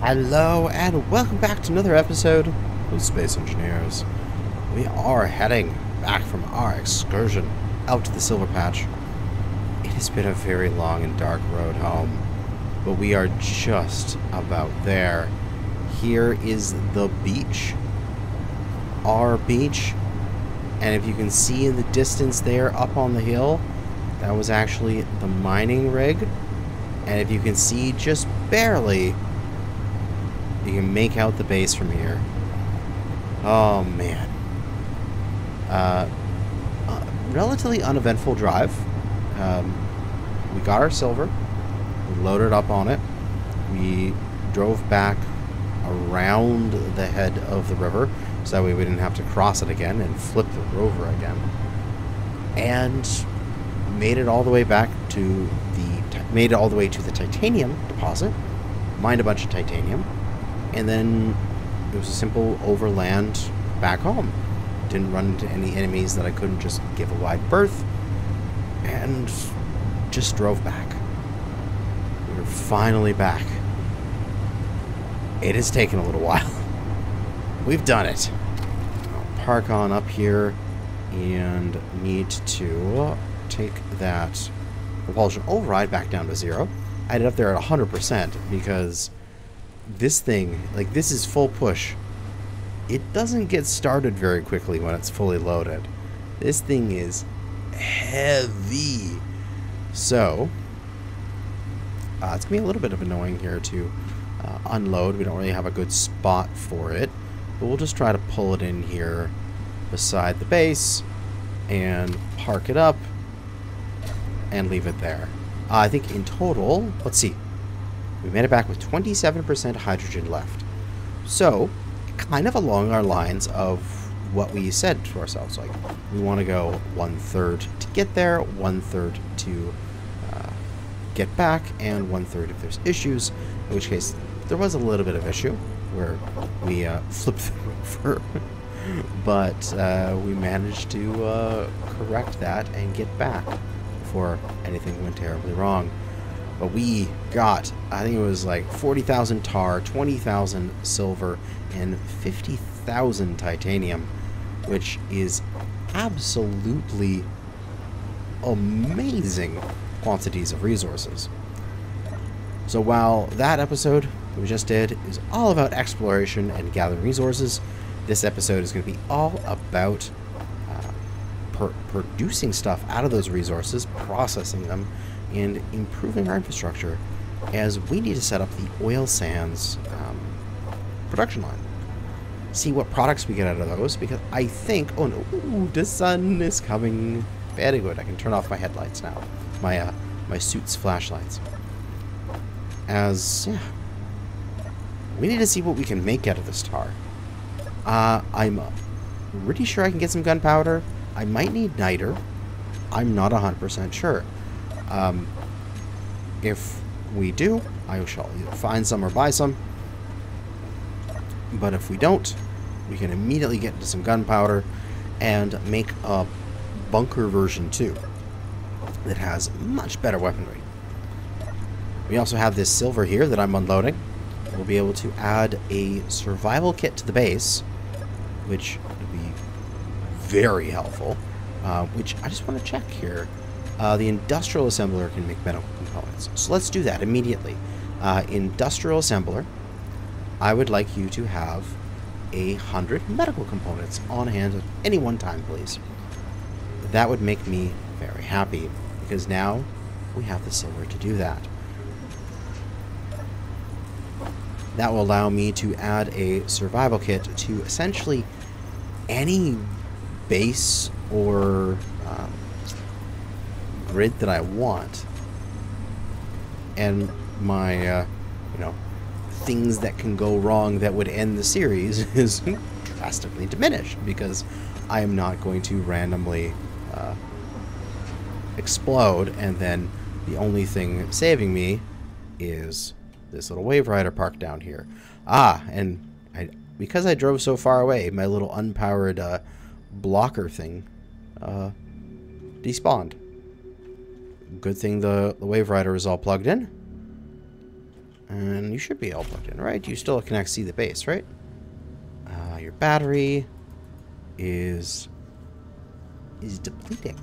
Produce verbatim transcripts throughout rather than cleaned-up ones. Hello and welcome back to another episode of Space Engineers. We are heading back from our excursion out to the Silver Patch. It has been a very long and dark road home, but we are just about there. Here is the beach. Our beach. And if you can see in the distance there up on the hill, that was actually the mining rig. And if you can see just barely, you can make out the base from here. Oh man. Uh, uh, relatively uneventful drive. Um, we got our silver, we loaded up on it, we drove back around the head of the river so that way we didn't have to cross it again and flip the rover again, and made it all the way back to the made it all the way to the titanium deposit, mined a bunch of titanium, and then it was a simple overland back home. Didn't run into any enemies that I couldn't just give a wide berth, and just drove back. We were finally back. It has taken a little while. We've done it. I'll park on up here and need to take that propulsion override back down to zero. I ended up there at one hundred percent because this thing, like this is full push. It doesn't get started very quickly when it's fully loaded. This thing is heavy. So, uh, it's going to be a little bit of annoying here to uh, unload. We don't really have a good spot for it. But we'll just try to pull it in here beside the base and park it up and leave it there. Uh, I think in total, let's see. We made it back with twenty-seven percent hydrogen left. So, kind of along our lines of what we said to ourselves, like we want to go one third to get there, one third to uh, get back, and one third if there's issues, in which case there was a little bit of issue where we uh, flipped the rover, but uh, we managed to uh, correct that and get back before anything went terribly wrong. But we got, I think it was like forty thousand tar, twenty thousand silver, and fifty thousand titanium, which is absolutely amazing quantities of resources. So while that episode that we just did is all about exploration and gathering resources, this episode is going to be all about uh, pr- producing stuff out of those resources, processing them, and improving our infrastructure, as we need to set up the oil sands um, production line. See what products we get out of those, because I think, oh no, ooh, the sun is coming. Very good, I can turn off my headlights now. My, uh, my suit's flashlights. As, yeah. We need to see what we can make out of this tar. Uh, I'm pretty sure I can get some gunpowder. I might need niter. I'm not one hundred percent sure. Um, if we do, I shall either find some or buy some. But if we don't, we can immediately get into some gunpowder and make a bunker version two that has much better weaponry. We also have this silver here that I'm unloading. We'll be able to add a survival kit to the base, which would be very helpful. Uh, which I just want to check here. Uh, the industrial assembler can make metal components. So let's do that immediately. Uh, industrial assembler, I would like you to have a hundred medical components on hand at any one time, please. That would make me very happy, because now we have the silver to do that. That will allow me to add a survival kit to essentially any base or um, grid that I want, and my uh, you know, things that can go wrong that would end the series is drastically diminished, because I am not going to randomly uh, explode and then the only thing saving me is this little wave rider parked down here. Ah, and I, because I drove so far away, my little unpowered uh, blocker thing uh, despawned. Good thing the, the wave rider is all plugged in. And you should be all plugged in, right? You still can actually see the base, right? Uh, your battery is is depleting.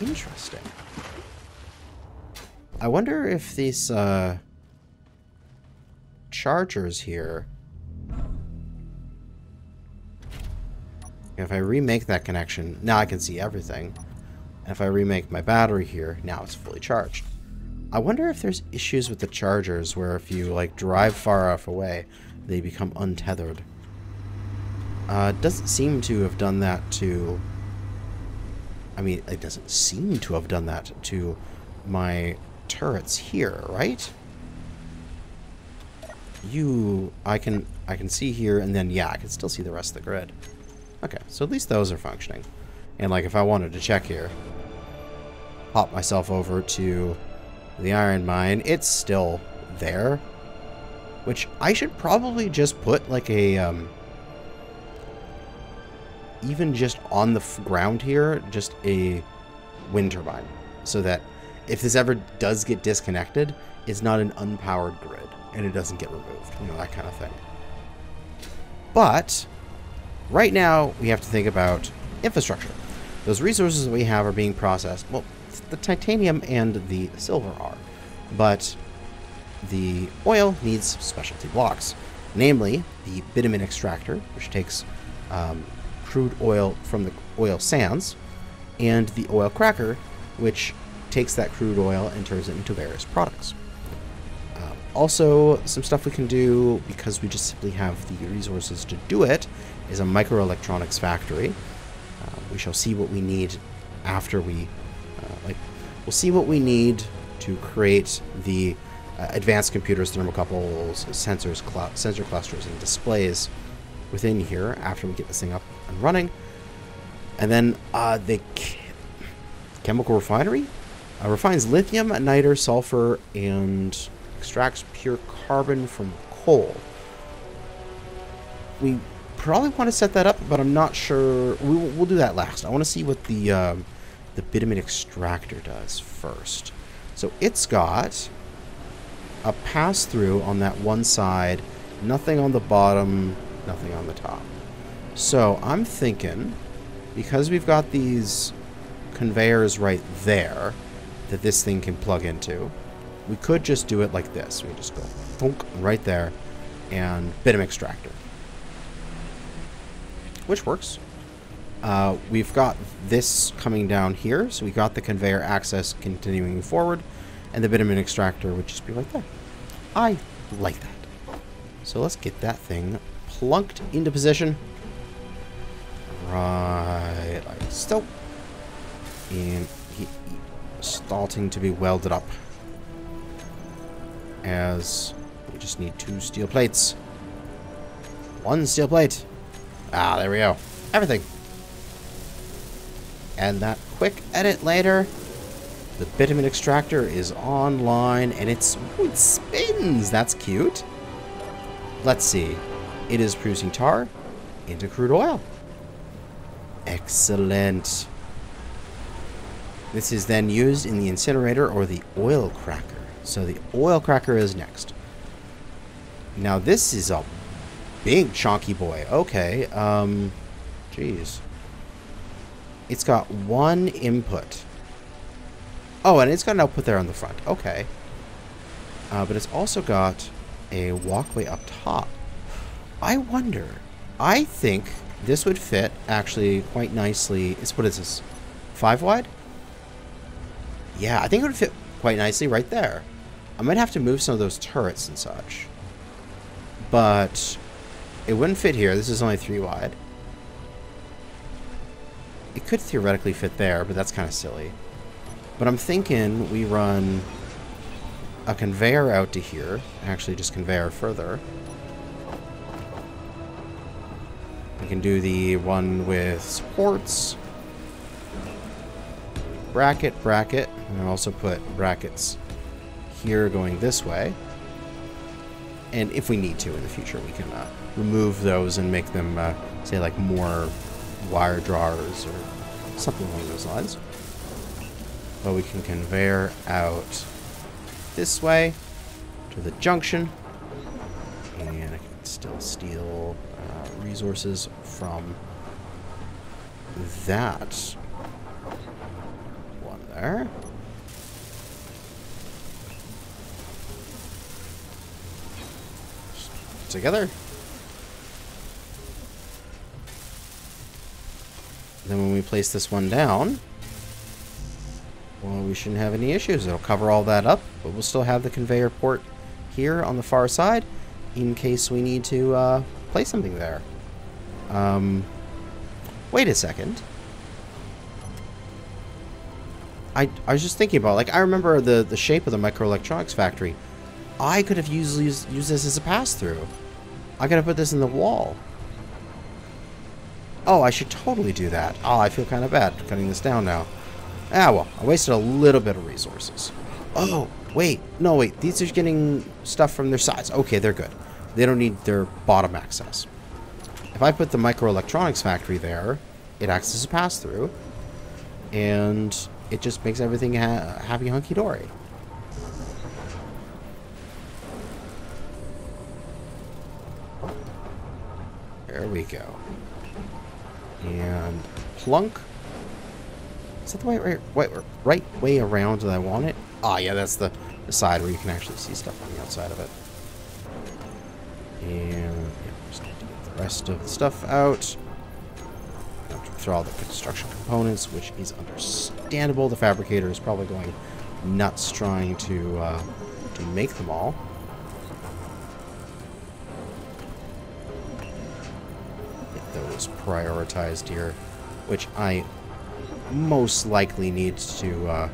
Interesting. I wonder if these uh, chargers here, if I remake that connection, now I can see everything. And if I remake my battery here, now it's fully charged. I wonder if there's issues with the chargers where if you like drive far off away, they become untethered. Uh, doesn't seem to have done that to... I mean, it doesn't seem to have done that to my turrets here, right? You... I can, I can see here, and then, yeah, I can still see the rest of the grid. Okay, so at least those are functioning. And, like, if I wanted to check here, pop myself over to the iron mine, it's still there. Which, I should probably just put, like, a... Um, even just on the f ground here, just a wind turbine, so that if this ever does get disconnected, it's not an unpowered grid and it doesn't get removed, you know, that kind of thing. But right now we have to think about infrastructure. Those resources that we have are being processed. Well, the titanium and the silver are, but the oil needs specialty blocks, namely the bitumen extractor, which takes um, crude oil from the oil sands, and the oil cracker, which takes that crude oil and turns it into various products. Um, also, some stuff we can do, because we just simply have the resources to do it, is a microelectronics factory. Uh, we shall see what we need after we... Uh, like, we'll see what we need to create the uh, advanced computers, thermocouples, sensors, cl- sensor clusters, and displays within here after we get this thing up and running. And then uh, the ch chemical refinery uh, refines lithium, niter, sulfur, and extracts pure carbon from coal. We probably want to set that up, but I'm not sure. We, we'll do that last. I want to see what the um, the bitumen extractor does first. So it's got a pass-through on that one side, nothing on the bottom, nothing on the top. So I'm thinking, because we've got these conveyors right there that this thing can plug into, we could just do it like this. We just go thunk right there and bitumen extractor, which works. Uh, we've got this coming down here, so we got the conveyor access continuing forward, and the bitumen extractor would just be right there. I like that. So let's get that thing plunked into position, right, like so, and he, he starting to be welded up, as we just need two steel plates, one steel plate, ah, there we go, everything, and that quick edit later, the bitumen extractor is online, and it's, ooh, it spins, that's cute. Let's see. It is producing tar into crude oil. Excellent. This is then used in the incinerator or the oil cracker. So the oil cracker is next. Now this is a big chonky boy. Okay. Um, geez. It's got one input. Oh, and it's got an output there on the front. Okay. Uh, but it's also got a walkway up top. I wonder, I think this would fit actually quite nicely. It's, what is this, five wide? Yeah, I think it would fit quite nicely right there. I might have to move some of those turrets and such, but it wouldn't fit here. This is only three wide. It could theoretically fit there, but that's kind of silly. But I'm thinking we run a conveyor out to here, actually just conveyor further. We can do the one with supports, bracket, bracket, and also put brackets here going this way. And if we need to in the future, we can uh, remove those and make them, uh, say, like more wire drawers or something along those lines. But we can conveyor out this way, to the junction. And I can still steal uh, resources from that one there. Together. Then when we place this one down, well, we shouldn't have any issues. It'll cover all that up, but we'll still have the conveyor port here on the far side in case we need to uh, place something there. Um, wait a second. I, I was just thinking about, like, I remember the, the shape of the Microelectronics Factory. I could have used, used, used this as a pass-through. I gotta put this in the wall. Oh, I should totally do that. Oh, I feel kind of bad cutting this down now. Ah, well, I wasted a little bit of resources. Oh, wait. No, wait. These are getting stuff from their sides. Okay, they're good. They don't need their bottom access. If I put the Microelectronics Factory there, it acts as a pass-through, and it just makes everything ha happy hunky-dory. There we go. And plunk. Is that the way, right, right, right way around that I want it? Ah, oh, yeah, that's the, the side where you can actually see stuff on the outside of it. And yeah, just need to get the rest of the stuff out. Throw all the construction components, which is understandable. The fabricator is probably going nuts trying to uh, to make them all. Prioritized here, which I most likely need to uh,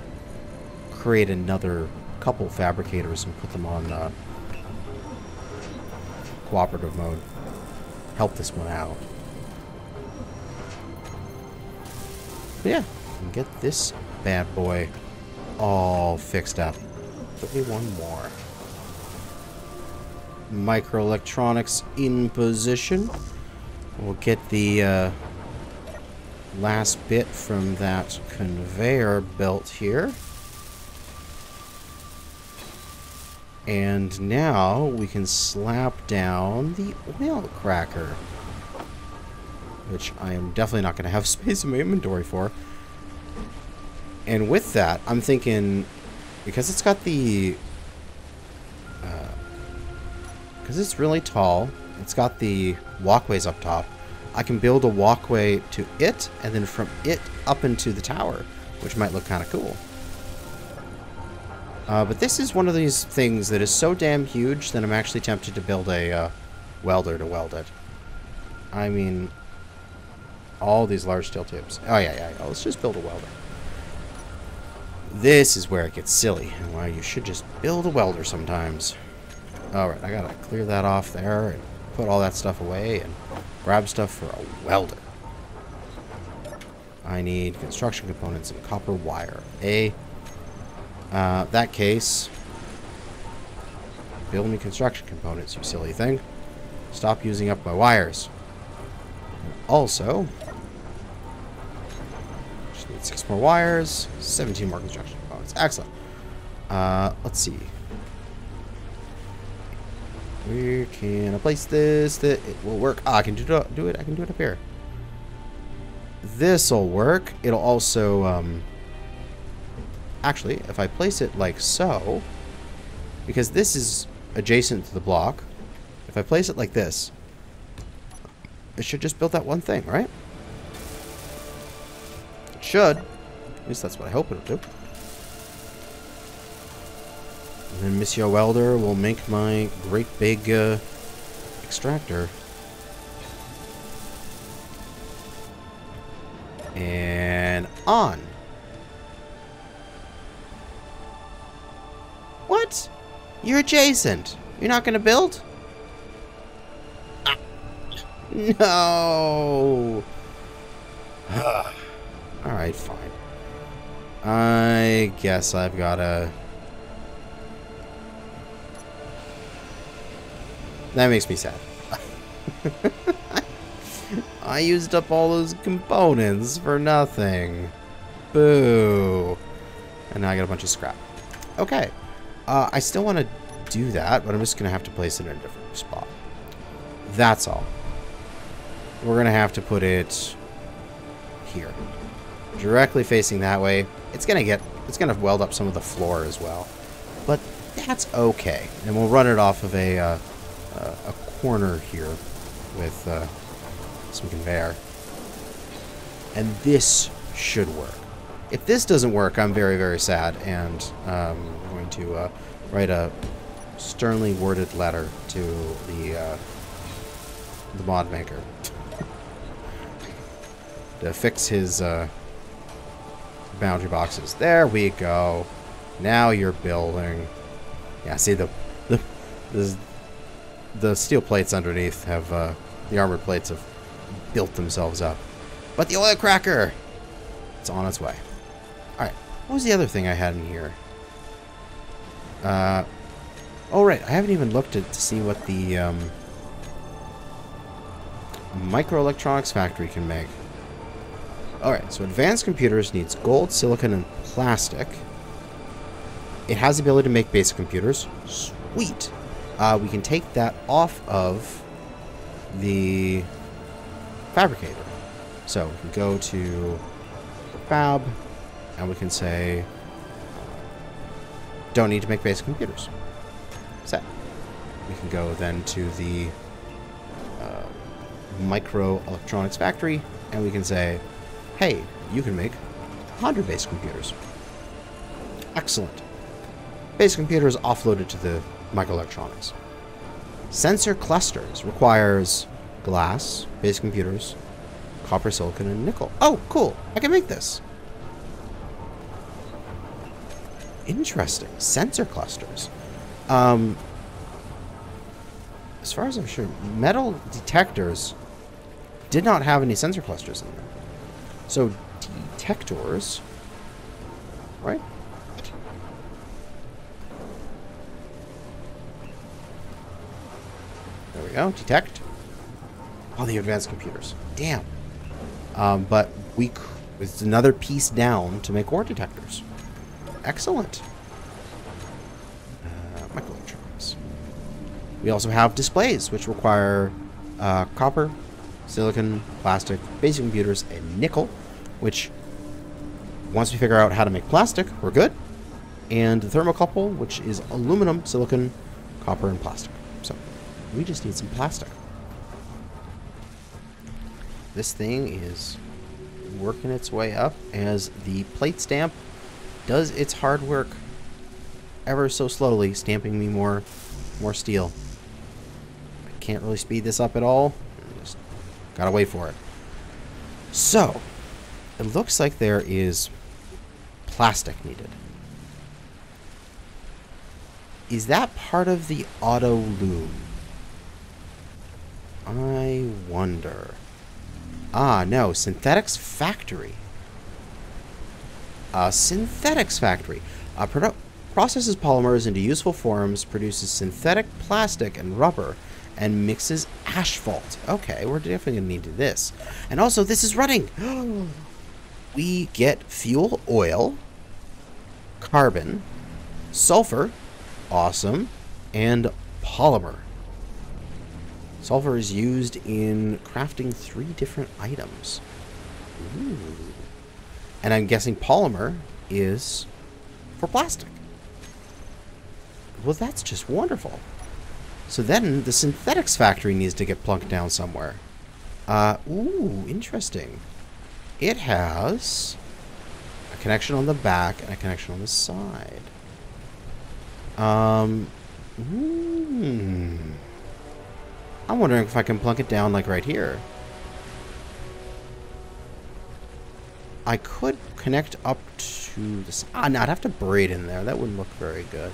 create another couple fabricators and put them on uh, cooperative mode. Help this one out. But yeah, and get this bad boy all fixed up. Put me one more. Microelectronics in position. We'll get the uh, last bit from that conveyor belt here. And now we can slap down the oil cracker, which I am definitely not going to have space in my inventory for. And with that, I'm thinking, because it's got the... Uh, because it's really tall, it's got the walkways up top. I can build a walkway to it, and then from it up into the tower, which might look kind of cool. Uh, but this is one of these things that is so damn huge that I'm actually tempted to build a uh, welder to weld it. I mean, all these large steel tubes. Oh yeah, yeah, yeah, let's just build a welder. This is where it gets silly, and why you should just build a welder sometimes. Alright, I gotta clear that off there, and put all that stuff away and grab stuff for a welder. I need construction components and copper wire. A, uh, that case, build me construction components, you silly thing. Stop using up my wires. And also, just need six more wires, seventeen more construction components. Excellent. Uh, let's see. Where can I place this that it will work? Ah, I can do, do it. I can do it up here. This'll work. It'll also, um... Actually, if I place it like so, because this is adjacent to the block, if I place it like this, it should just build that one thing, right? It should. At least that's what I hope it'll do. And then Monsieur Welder will make my great big uh, extractor. And on. What? You're adjacent. You're not going to build? Ah. No. Alright, fine. I guess I've got to... That makes me sad. I used up all those components for nothing. Boo. And now I got a bunch of scrap. Okay. Uh, I still want to do that, but I'm just going to have to place it in a different spot. That's all. We're going to have to put it here. Directly facing that way. It's going to get, it's going to weld up some of the floor as well. But that's okay. And we'll run it off of a, uh, uh, a corner here with uh, some conveyor. And this should work. If this doesn't work, I'm very, very sad, and um, I'm going to uh, write a sternly worded letter to the uh, the mod maker to fix his uh, boundary boxes. There we go. Now you're building. Yeah, see the the the, the steel plates underneath have uh, the armored plates have built themselves up, but the oil cracker, it's on its way. What was the other thing I had in here? Uh, oh, right. I haven't even looked at to see what the um, Microelectronics Factory can make. Alright, so advanced computers needs gold, silicon, and plastic. It has the ability to make basic computers. Sweet! Uh, we can take that off of the fabricator. So, we can go to Fab... and we can say, don't need to make basic computers. Set. We can go then to the uh, Microelectronics Factory, and we can say, hey, you can make one hundred basic computers. Excellent. Basic computers offloaded to the microelectronics. Sensor clusters requires glass, basic computers, copper, silicon, and nickel. Oh, cool. I can make this. Interesting. Sensor clusters. Um, as far as I'm sure, metal detectors did not have any sensor clusters in them. So, detectors... right? There we go. Detect. All the advanced computers. Damn. Um, but we... it's another piece down to make ore detectors. Excellent. Uh, microelectronics. We also have displays, which require uh, copper, silicon, plastic, basic computers, and nickel, which once we figure out how to make plastic, we're good. And the thermocouple, which is aluminum, silicon, copper, and plastic. So we just need some plastic. This thing is working its way up as the plate stamp does its hard work ever so slowly, stamping me more more steel. I can't really speed this up at all. Just gotta wait for it. So, it looks like there is plastic needed. Is that part of the auto loom? I wonder. Ah, no. Synthetics Factory. A synthetics factory. A produ processes polymers into useful forms, produces synthetic plastic and rubber, and mixes asphalt. Okay, we're definitely going to need this. And also, this is running! We get fuel oil, carbon, sulfur, awesome, and polymer. Sulfur is used in crafting three different items. Ooh. And I'm guessing polymer is for plastic. Well, that's just wonderful. So then the synthetics factory needs to get plunked down somewhere. Uh, ooh, interesting. It has a connection on the back and a connection on the side. Um, mm, I'm wondering if I can plunk it down like right here. I could connect up to this. Ah, no, I'd have to braid in there. That wouldn't look very good.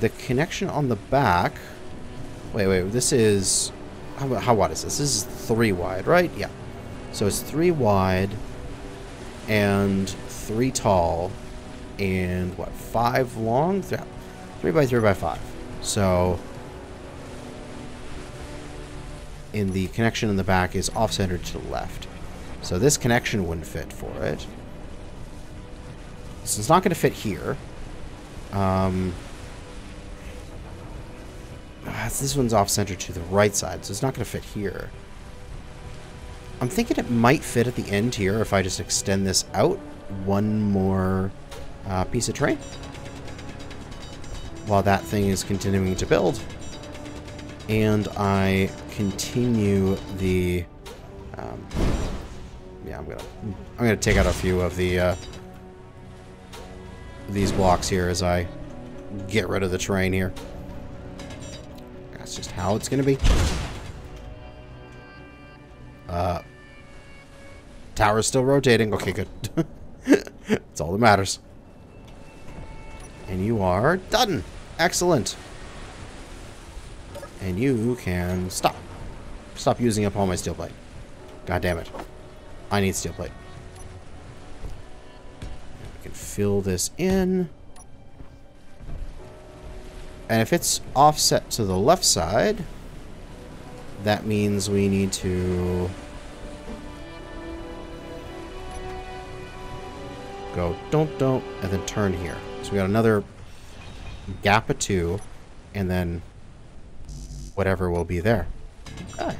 The connection on the back. Wait, wait. This is... How, how wide is this? This is three wide, right? Yeah. So it's three wide and three tall and, what, five long? Three, three by three by five. So... in the connection in the back is off-centered to the left. So this connection wouldn't fit for it. So it's not going to fit here. Um, this one's off center to the right side, so it's not going to fit here. I'm thinking it might fit at the end here if I just extend this out one more uh, piece of tray while that thing is continuing to build, and I continue the um, yeah, I'm gonna I'm gonna take out a few of the uh, these blocks here as I get rid of the terrain here. That's just how it's gonna be. Uh, tower's still rotating. Okay, good. That's all that matters. And you are done. Excellent. And you can stop. Stop using up all my steel plate. God damn it. I need steel plate. We can fill this in. And if it's offset to the left side, that means we need to go don't don't and then turn here. So we got another gap of two, and then whatever will be there. Okay.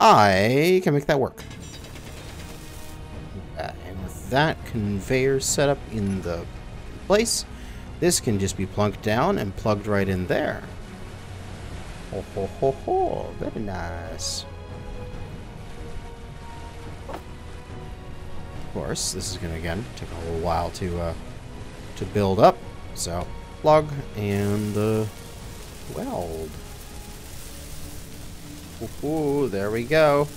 I can make that work. And with that conveyor set up in the place, this can just be plunked down and plugged right in there. Ho ho ho ho, very nice. Of course, this is gonna again take a little while to uh, to build up. So plug and uh, weld. Ooh, there we go.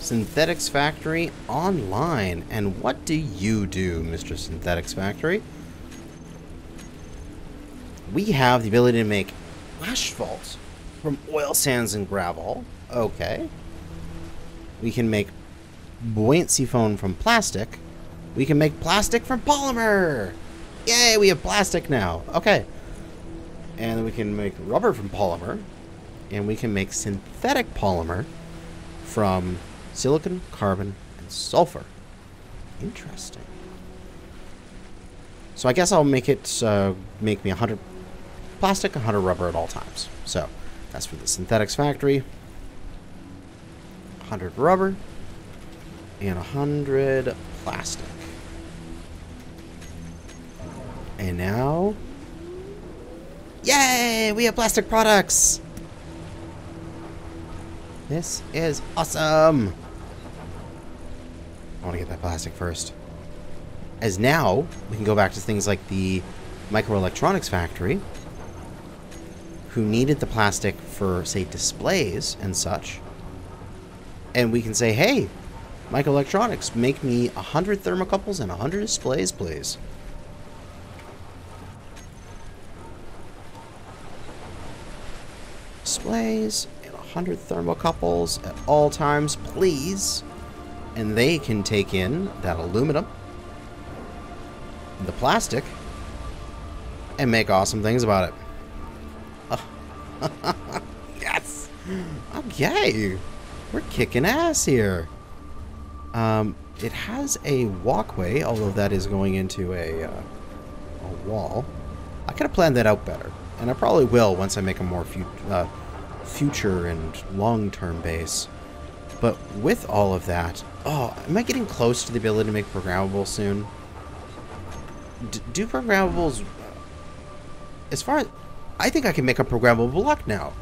Synthetics Factory online. And what do you do, Mister Synthetics Factory? We have the ability to make asphalt from oil sands and gravel. Okay. We can make buoyancy foam from plastic. We can make plastic from polymer. Yay, we have plastic now. Okay. And we can make rubber from polymer. And we can make synthetic polymer from silicon, carbon, and sulfur. Interesting. So I guess I'll make it uh, make me one hundred plastic, one hundred rubber at all times. So that's for the Synthetics Factory. one hundred rubber and one hundred plastic. And now, yay, we have plastic products. This is awesome. I want to get that plastic first. As now, we can go back to things like the Microelectronics Factory, who needed the plastic for, say, displays and such. And we can say, hey, Microelectronics, make me one hundred thermocouples and one hundred displays, please. Displays. one hundred thermocouples at all times, please. And they can take in that aluminum, the plastic, and make awesome things about it. Oh. Yes! Okay. We're kicking ass here. Um, it has a walkway, although that is going into a, uh, a wall. I could have planned that out better, and I probably will once I make a more few, uh, future and long-term base. But with all of that, oh, am I getting close to the ability to make programmable soon? D do programmables, as far as, I think I can make a programmable block now.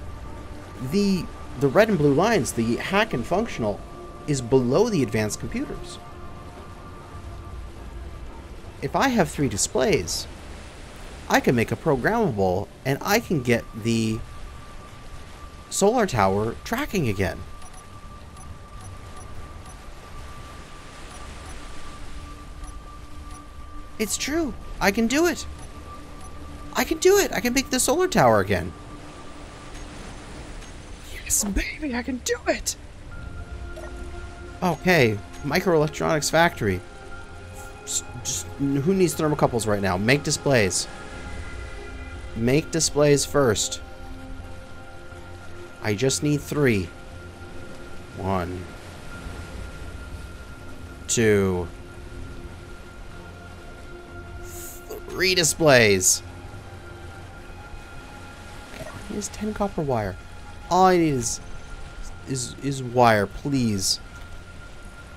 The the red and blue lines, the hack and functional, is below the advanced computers. If I have three displays, I can make a programmable, and I can get the solar tower tracking again. It's true. I can do it. I can do it. I can make the solar tower again. Yes, baby, I can do it. Okay, Microelectronics Factory. Just, who needs thermocouples right now? Make displays. Make displays first. I just need three. One. Two. Three displays. is ten copper wire. All I need is is is wire, please.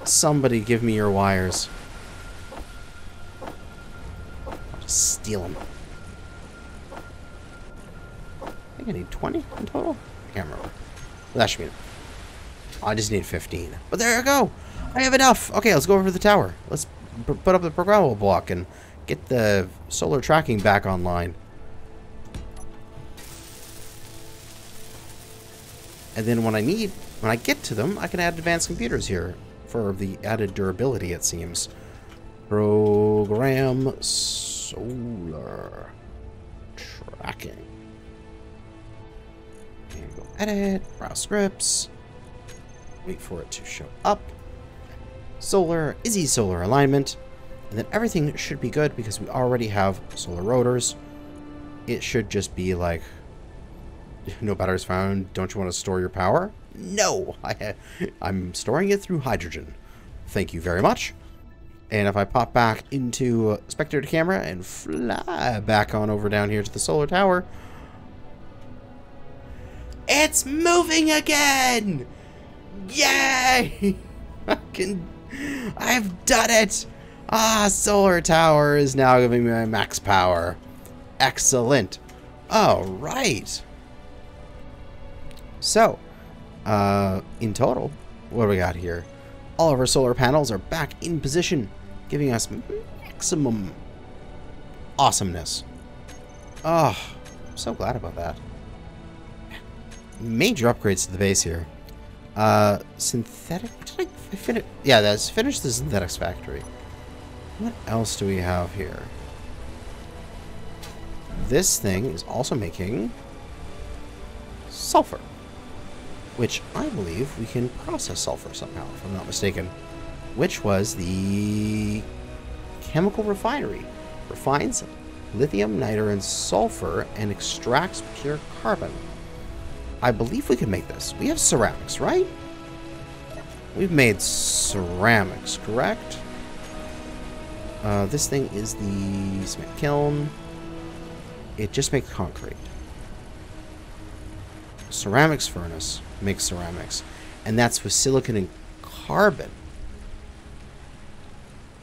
Somebody give me your wires. I'll just steal them. I think I need twenty in total. I can't remember. Well, that should be enough. I just need fifteen. But there you go. I have enough. Okay, let's go over to the tower. Let's put up the programmable block and get the solar tracking back online. And then when I need, when I get to them, I can add advanced computers here for the added durability, it seems. Program solar tracking. And go edit, browse scripts. Wait for it to show up. Solar, easy solar alignment. And then everything should be good because we already have solar rotors. It should just be like, no batteries found. Don't you want to store your power? No, I, I'm storing it through hydrogen. Thank you very much. And if I pop back into spectator camera and fly back on over down here to the solar tower, it's moving again! Yay! I can, I've done it! Ah, solar tower is now giving me my max power. Excellent. All right. So, uh, in total, what do we got here? All of our solar panels are back in position, giving us maximum awesomeness. Oh, I'm so glad about that. Major upgrades to the base here. Uh, synthetic, did I finish? Yeah, that's finished the synthetics factory. What else do we have here? This thing is also making sulfur, which I believe we can process sulfur somehow, if I'm not mistaken, which was the chemical refinery. Refines lithium, niter, and sulfur and extracts pure carbon. I believe we can make this. We have ceramics, right? We've made ceramics, correct? Uh, this thing is the cement kiln. It just makes concrete. Ceramics furnace makes ceramics, and that's with silicon and carbon.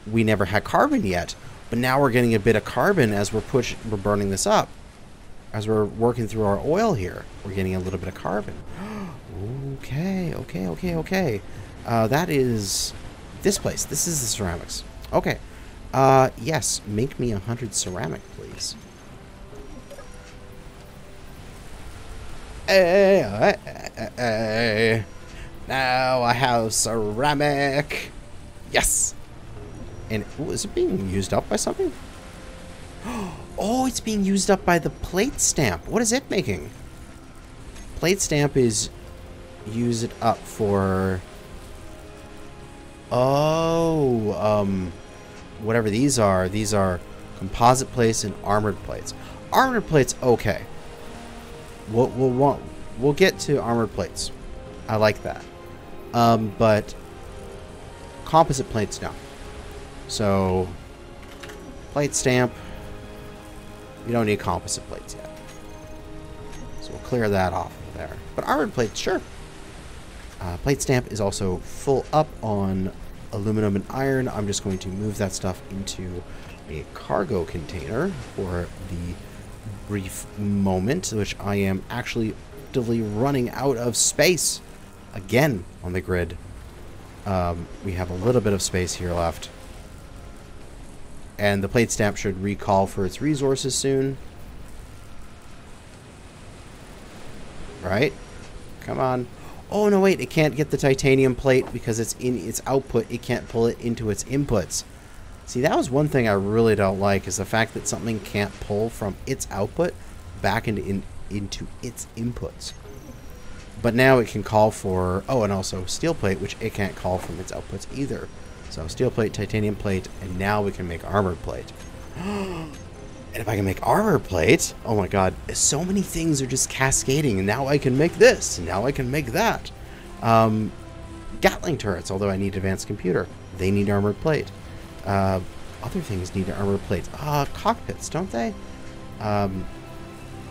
We never had carbon yet, but now we're getting a bit of carbon as we're push we're burning this up. As we're working through our oil here, we're getting a little bit of carbon. okay, okay, okay, okay. Uh, that is this place. This is the ceramics. Okay. Uh, yes, make me a hundred ceramic, please. Hey, hey, hey, hey. Now I have ceramic. Yes. And ooh, is it being used up by something? Oh, it's being used up by the plate stamp. What is it making? Plate stamp is use it up for. Oh, um. Whatever these are, these are composite plates and armored plates. Armored plates, okay. We'll we'll want we'll get to armored plates. I like that, um, but composite plates, no. So plate stamp. You don't need composite plates yet, so we'll clear that off over there. But armored plates, sure. Uh, plate stamp is also full up on aluminum and iron. I'm just going to move that stuff into a cargo container for the brief moment, which I am actually actively running out of space again on the grid. Um, we have a little bit of space here left, and the plate stamp should recall for its resources soon, right? Come on. Oh, no, wait, it can't get the titanium plate because it's in its output. It can't pull it into its inputs. See, that was one thing I really don't like, is the fact that something can't pull from its output back into, in, into its inputs. But now it can call for, oh, and also steel plate, which it can't call from its outputs either. So steel plate, titanium plate, and now we can make armored plate. And if I can make armor plate, oh my god, so many things are just cascading. And now I can make this, and now I can make that. Um, Gatling turrets, although I need advanced computer. They need armored plate. Uh, other things need armor plates. Ah, uh, cockpits, don't they? Um,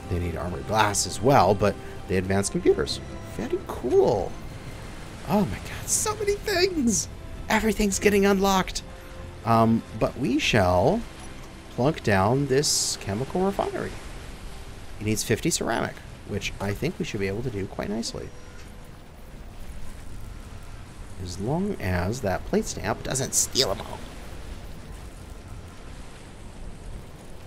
They need armored glass as well, but they advanced computers. Very cool. Oh my god, so many things! Everything's getting unlocked. Um, but we shall plunk down this chemical refinery. It needs fifty ceramic, which I think we should be able to do quite nicely. As long as that plate stamp doesn't steal them all.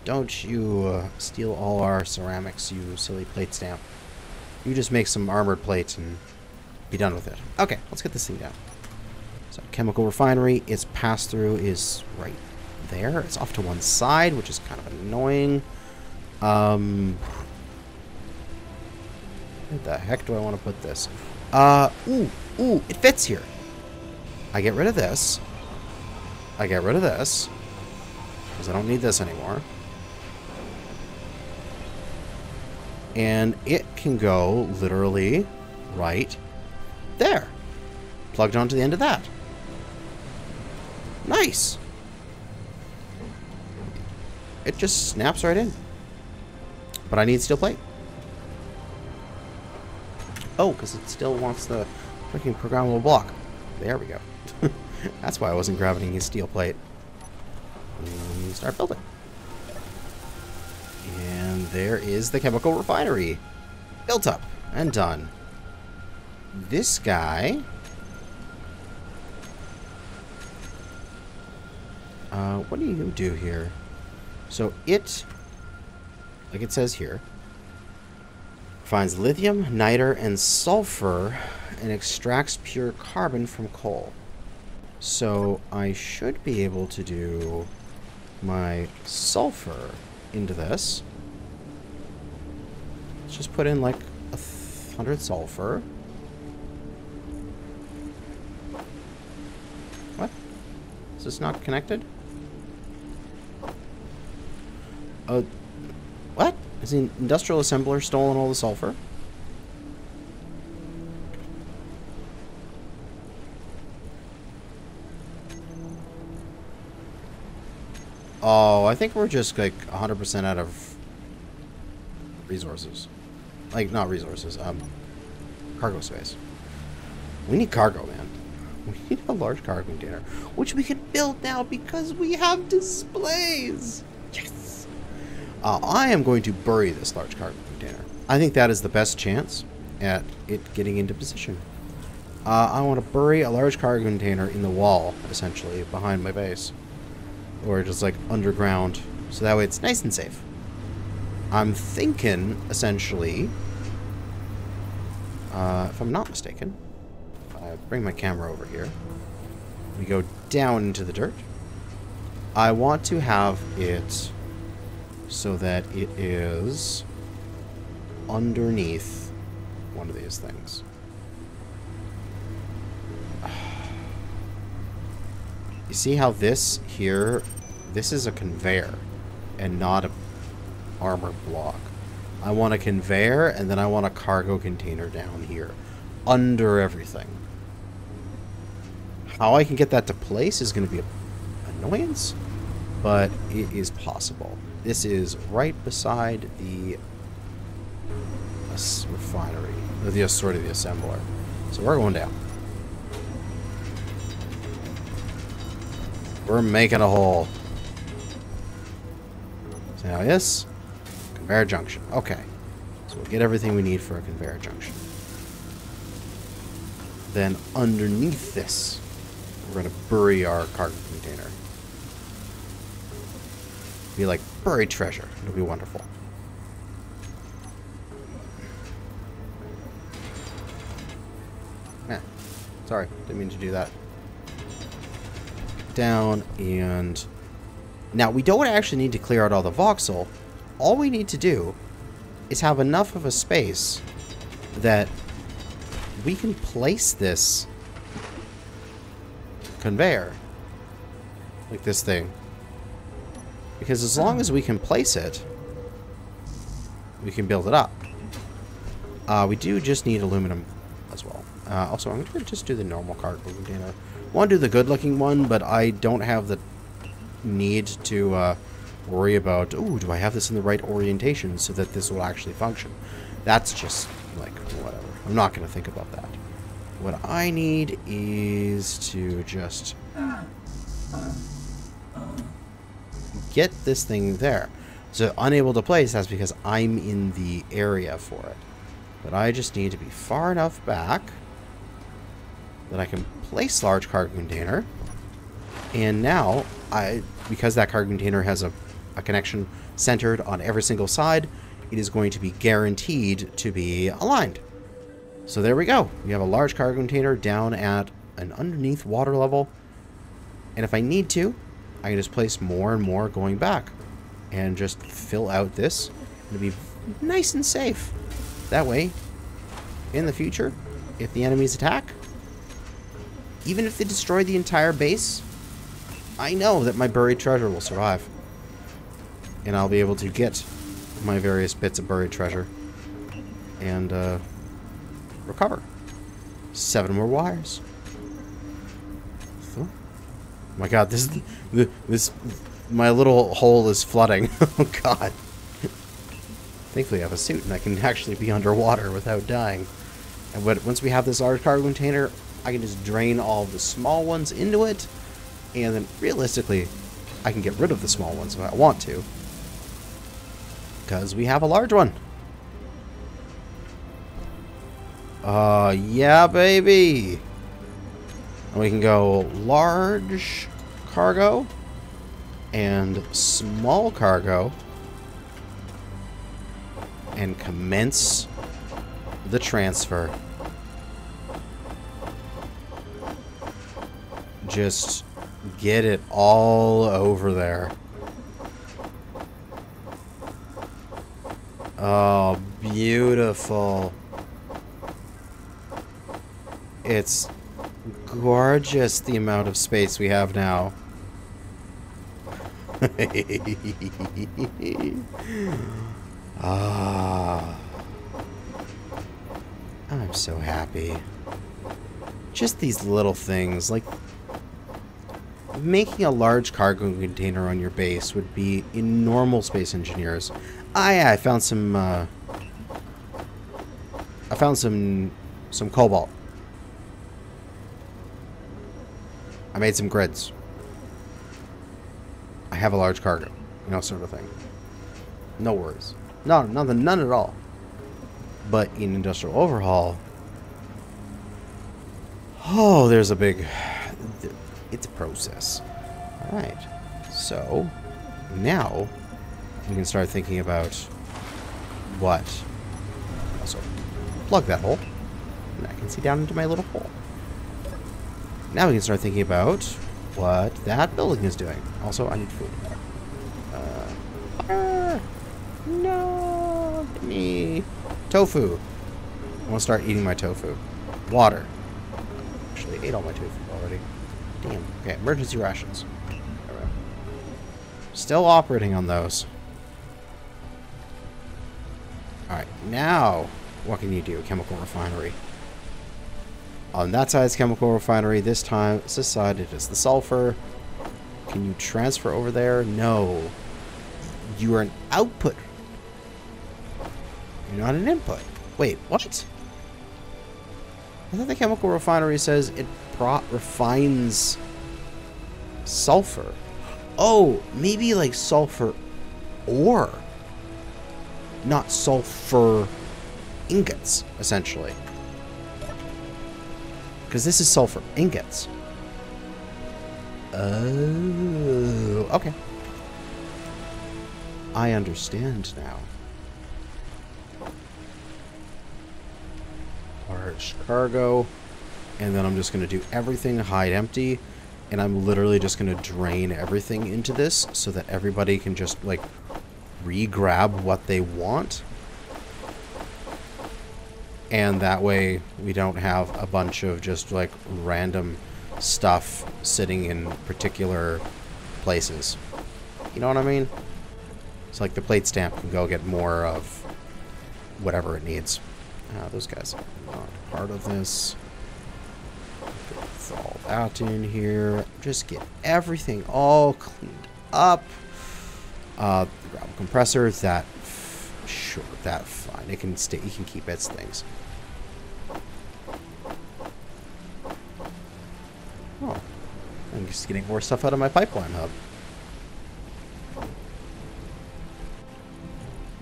Don't you uh, steal all our ceramics, you silly plate stamp. You just make some armored plates and be done with it. Okay, let's get this thing down. So, chemical refinery, its pass-through is right there. It's off to one side, which is kind of annoying. Um, where the heck do I want to put this? Uh, ooh, ooh, it fits here. I get rid of this. I get rid of this. Because I don't need this anymore. And it can go literally right there. Plugged onto the end of that. Nice. It just snaps right in. But I need steel plate. Oh, because it still wants the freaking programmable block. There we go. That's why I wasn't grabbing his steel plate. And start building. And there is the chemical refinery. Built up and done. This guy... Uh, what do you do here? So it, like it says here, finds lithium, niter, and sulfur, and extracts pure carbon from coal. So I should be able to do my sulfur into this. Let's just put in like a hundred sulfur. What? Is this not connected? Uh, what? Has the industrial assembler stolen all the sulfur? Oh, I think we're just like one hundred percent out of resources. Like, not resources, um, cargo space. We need cargo, man. We need a large cargo container, which we can build now because we have displays. Yes! Uh, I am going to bury this large cargo container. I think that is the best chance at it getting into position. Uh, I want to bury a large cargo container in the wall, essentially, behind my base. Or just, like, underground. So that way it's nice and safe. I'm thinking, essentially, uh, if I'm not mistaken, if I bring my camera over here, we go down into the dirt. I want to have it... so that it is underneath one of these things. You see how this here, this is a conveyor and not a armor block. I want a conveyor and then I want a cargo container down here under everything. How I can get that to place is going to be an annoyance, but it is possible. This is right beside the refinery, or the, sort of the assembler. So we're going down. We're making a hole. So now this, conveyor junction. Okay. So we'll get everything we need for a conveyor junction. Then underneath this, we're going to bury our cargo container. Be like buried treasure. It'll be wonderful. Eh. Sorry, didn't mean to do that. Down and now we don't actually need to clear out all the voxel. All we need to do is have enough of a space that we can place this conveyor. Like this thing. Because as long as we can place it, we can build it up. Uh, we do just need aluminum as well. Uh, also, I'm going to just do the normal cargo container. I want to do the good-looking one, but I don't have the need to uh, worry about, oh, do I have this in the right orientation so that this will actually function? That's just, like, whatever. I'm not going to think about that. What I need is to just get this thing there. So unable to place, that's because I'm in the area for it. But I just need to be far enough back that I can place large cargo container. And now, I because that cargo container has a, a connection centered on every single side, it is going to be guaranteed to be aligned. So there we go. We have a large cargo container down at an underneath water level. And if I need to, I can just place more and more going back. And just fill out this. It'll be nice and safe. That way, in the future, if the enemies attack, even if they destroy the entire base, I know that my buried treasure will survive. And I'll be able to get my various bits of buried treasure and uh, recover. Seven more wires. Oh my god, this... this my little hole is flooding. Oh god. Thankfully I have a suit and I can actually be underwater without dying. And but once we have this large cargo container, I can just drain all the small ones into it. And then realistically, I can get rid of the small ones if I want to. Because we have a large one. Uh, yeah, baby. And we can go large cargo and small cargo and commence the transfer. Just get it all over there. Oh, beautiful. It's gorgeous, the amount of space we have now. Ah, I'm so happy. Just these little things, like making a large cargo container on your base would be in normal Space Engineers. Ah, yeah, I found some. Uh, I found some some cobalt. I made some grids. I have a large cargo, you know, sort of thing. No worries. No, nothing, none at all. But in Industrial Overhaul, oh, there's a big, it's a process. All right, so now we can start thinking about what. Also, plug that hole, and I can see down into my little hole. Now we can start thinking about what that building is doing. Also, I need food. Uh, fire. No, give me tofu. I want to start eating my tofu. Water. Actually, ate all my tofu already. Damn. Okay, emergency rations. Right. Still operating on those. Alright, now what can you do? Chemical refinery. On that side is chemical refinery. This time, it's this side, it is the sulfur. Can you transfer over there? No. You are an output. You're not an input. Wait, what? I thought the chemical refinery says it pro refines sulfur. Oh, maybe like sulfur ore. Not sulfur ingots, essentially. Because this is sulfur ingots. Oh, okay. I understand now. Large cargo. And then I'm just going to do everything hide empty. And I'm literally just going to drain everything into this so that everybody can just, like, re-grab what they want. And that way we don't have a bunch of just like random stuff sitting in particular places. You know what I mean? It's like the plate stamp can go get more of whatever it needs. Ah, those guys are not part of this. Put all that in here. Just get everything all cleaned up. Uh, the gravel compressor, that sure, that fine. It can stay. You can keep its things. Oh, I'm just getting more stuff out of my pipeline hub.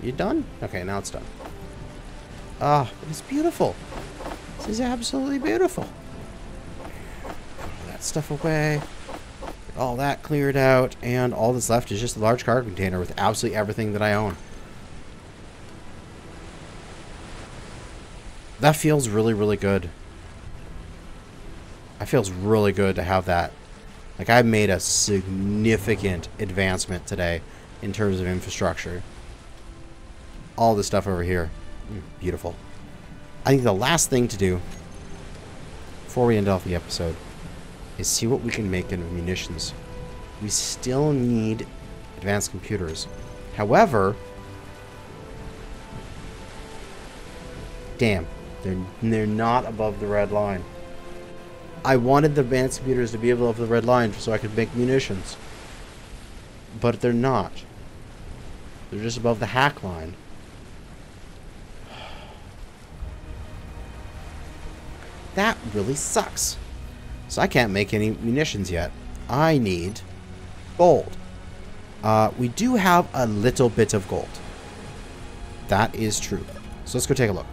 You done? Okay, now it's done. Ah, it's beautiful. This is absolutely beautiful. Put that stuff away. Get all that cleared out, and all that's left is just a large cargo container with absolutely everything that I own. That feels really, really good. It feels really good to have that. Like, I made a significant advancement today in terms of infrastructure. All this stuff over here. Beautiful. I think the last thing to do before we end off the episode is see what we can make in munitions. We still need advanced computers. However, damn, they're, they're not above the red line. I wanted the advanced computers to be above the red line so I could make munitions. But they're not. They're just above the hack line. That really sucks. So I can't make any munitions yet. I need gold. Uh, we do have a little bit of gold. That is true. So let's go take a look.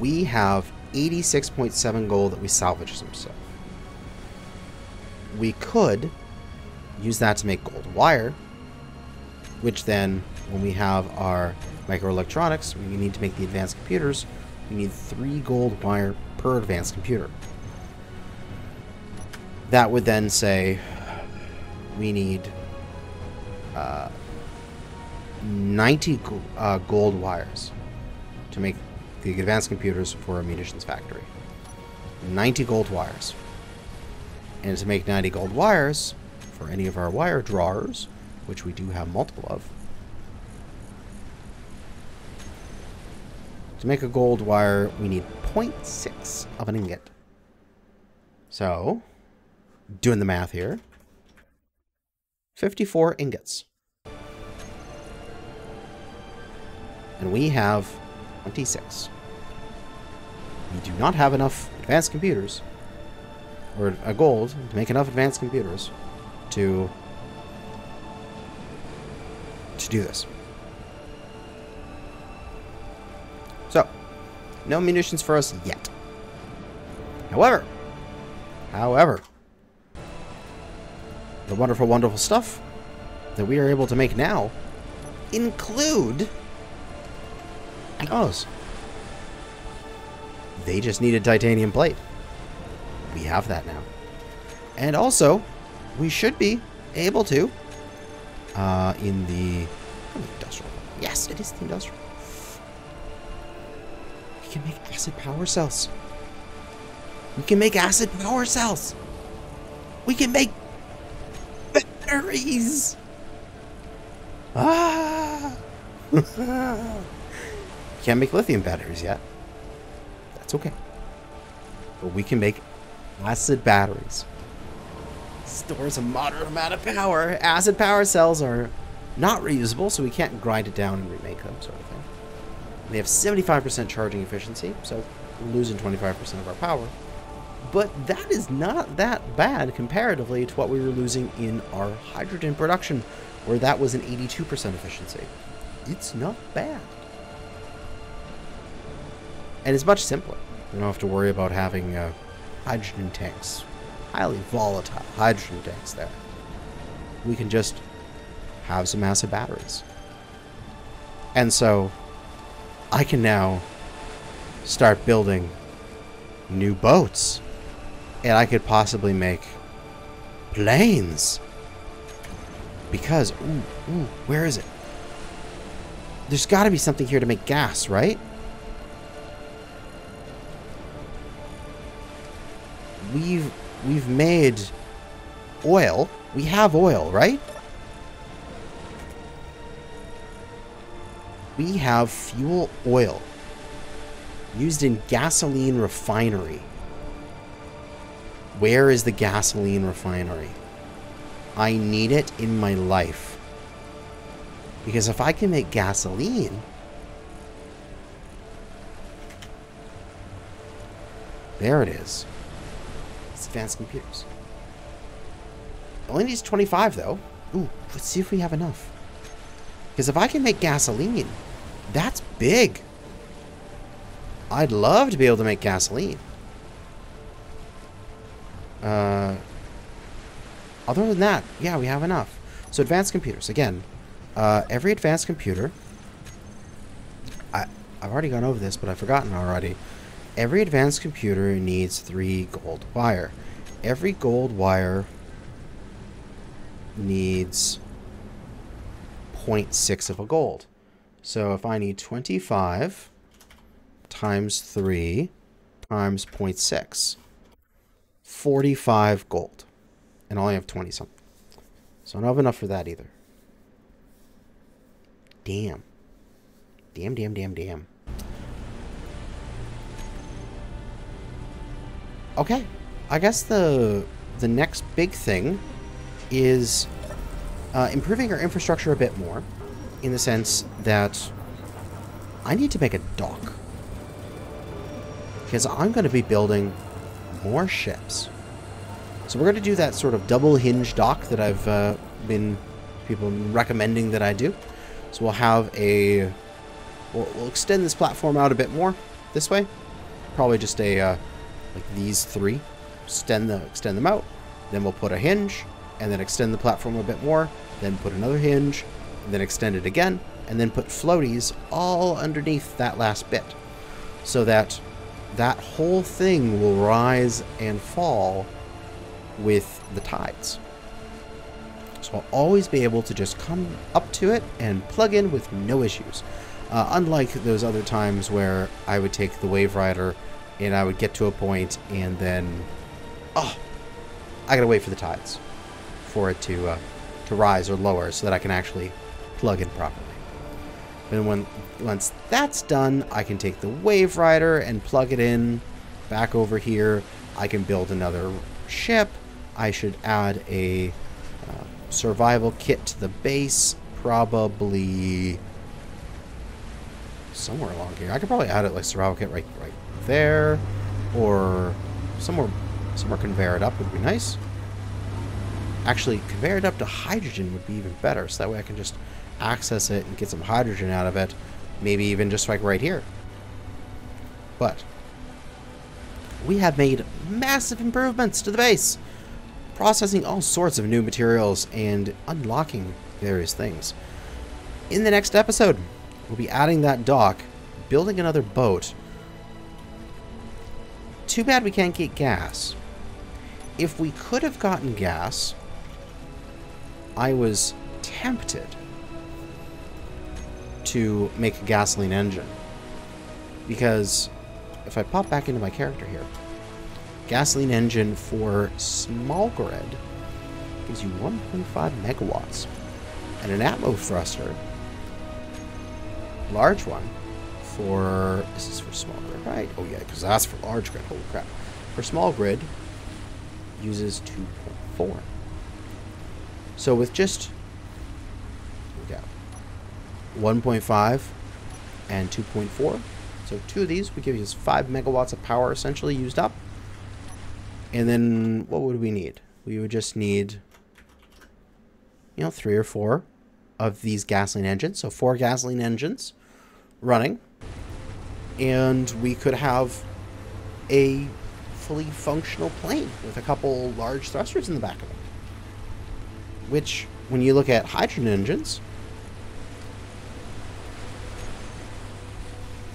We have eighty-six point seven gold that we salvaged some stuff. We could use that to make gold wire, which then when we have our microelectronics, we need to make the advanced computers. We need three gold wire per advanced computer. That would then say we need uh, ninety uh, gold wires to make the advanced computers for a munitions factory. ninety gold wires. And to make ninety gold wires for any of our wire drawers, which we do have multiple of, to make a gold wire, we need zero point six of an ingot. So, doing the math here, fifty-four ingots. And we have twenty-six. We do not have enough advanced computers, or a gold, to make enough advanced computers to, to do this. So, no munitions for us yet. However, however, the wonderful, wonderful stuff that we are able to make now include those. They just need a titanium plate. We have that now. And also, we should be able to, uh, in the industrial, yes, it is the industrial. We can make acid power cells. We can make acid power cells. We can make batteries. Ah! Can't make lithium batteries yet. That's okay. But we can make acid batteries. Stores a moderate amount of power. Acid power cells are not reusable, so we can't grind it down and remake them, sort of thing. They have seventy-five percent charging efficiency, so we're losing twenty-five percent of our power. But that is not that bad comparatively to what we were losing in our hydrogen production, where that was an eighty-two percent efficiency. It's not bad. And it's much simpler. You don't have to worry about having uh, hydrogen tanks. Highly volatile hydrogen tanks there. We can just have some acid batteries. And so I can now start building new boats, and I could possibly make planes, because ooh, ooh, where is it? There's got to be something here to make gas, right? We've we've made oil. We have oil, right? We have fuel oil used in gasoline refinery. Where is the gasoline refinery? I need it in my life. Because if I can make gasoline, there it is. It's advanced computers. Only needs twenty-five though. Ooh, let's see if we have enough. Because if I can make gasoline, that's big. I'd love to be able to make gasoline. Uh, other than that, yeah, we have enough. So advanced computers, again, uh, every advanced computer, I, I've already gone over this, but I've forgotten already. Every advanced computer needs three gold wire. Every gold wire needs zero point six of a gold. So if I need twenty-five times three times zero point six, forty-five gold, and I only have twenty something. So I don't have enough for that either. Damn. Damn, damn, damn, damn. Okay. I guess the the next big thing is uh, improving our infrastructure a bit more, in the sense that I need to make a dock. Because I'm going to be building more ships. So we're going to do that sort of double hinge dock that I've uh, been people recommending that I do. So we'll have a we'll, we'll extend this platform out a bit more this way. Probably just a uh, like these three, extend the extend them out. Then we'll put a hinge and then extend the platform a bit more. Then put another hinge, and then extend it again, and then put floaties all underneath that last bit, so that that whole thing will rise and fall with the tides. So I'll always be able to just come up to it and plug in with no issues. Uh, unlike those other times where I would take the Wave Rider and I would get to a point and then, oh, I gotta wait for the tides for it to, uh, to rise or lower so that I can actually plug in properly. And when once that's done, I can take the Wave Rider and plug it in back over here. I can build another ship. I should add a uh, survival kit to the base, probably somewhere along here. I could probably add it like survival kit right, right there, or somewhere, somewhere conveyor it up would be nice. Actually, conveyor it up to hydrogen would be even better, so that way I can just access it and get some hydrogen out of it, maybe even just like right here. But we have made massive improvements to the base, processing all sorts of new materials and unlocking various things. In the next episode, we'll be adding that dock, building another boat. Too bad we can't get gas. If we could have gotten gas, I was tempted to make a gasoline engine, because if I pop back into my character here, gasoline engine for small grid gives you one point five megawatts, and an atmo thruster, large one, for this is for small grid, right? Oh yeah, because that's for large grid. Holy crap! For small grid, uses two point four. So with just one point five and two point four. So two of these would give you five megawatts of power essentially used up. And then what would we need? We would just need, you know, three or four of these gasoline engines. So four gasoline engines running. And we could have a fully functional plane with a couple large thrusters in the back of it. Which, when you look at hydrogen engines,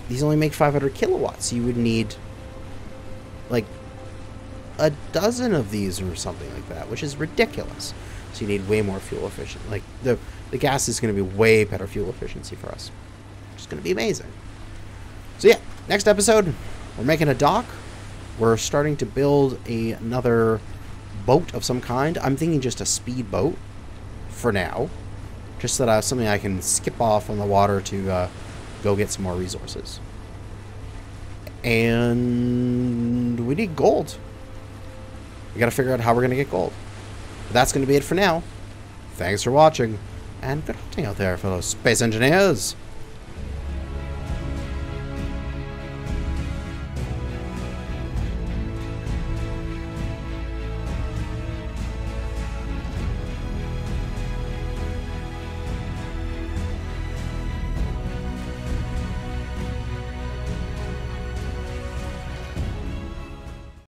these only make five hundred kilowatts. You would need like a dozen of these or something like that, which is ridiculous. So you need way more fuel efficient. Like the, the gas is going to be way better fuel efficiency for us. It's going to be amazing. So yeah, next episode, we're making a dock. We're starting to build a, another boat of some kind. I'm thinking just a speedboat for now, just so that I have something I can skip off on the water to, uh, go get some more resources. And we need gold. We got to figure out how we're going to get gold. But that's going to be it for now. Thanks for watching, and good hunting out there, fellow Space Engineers!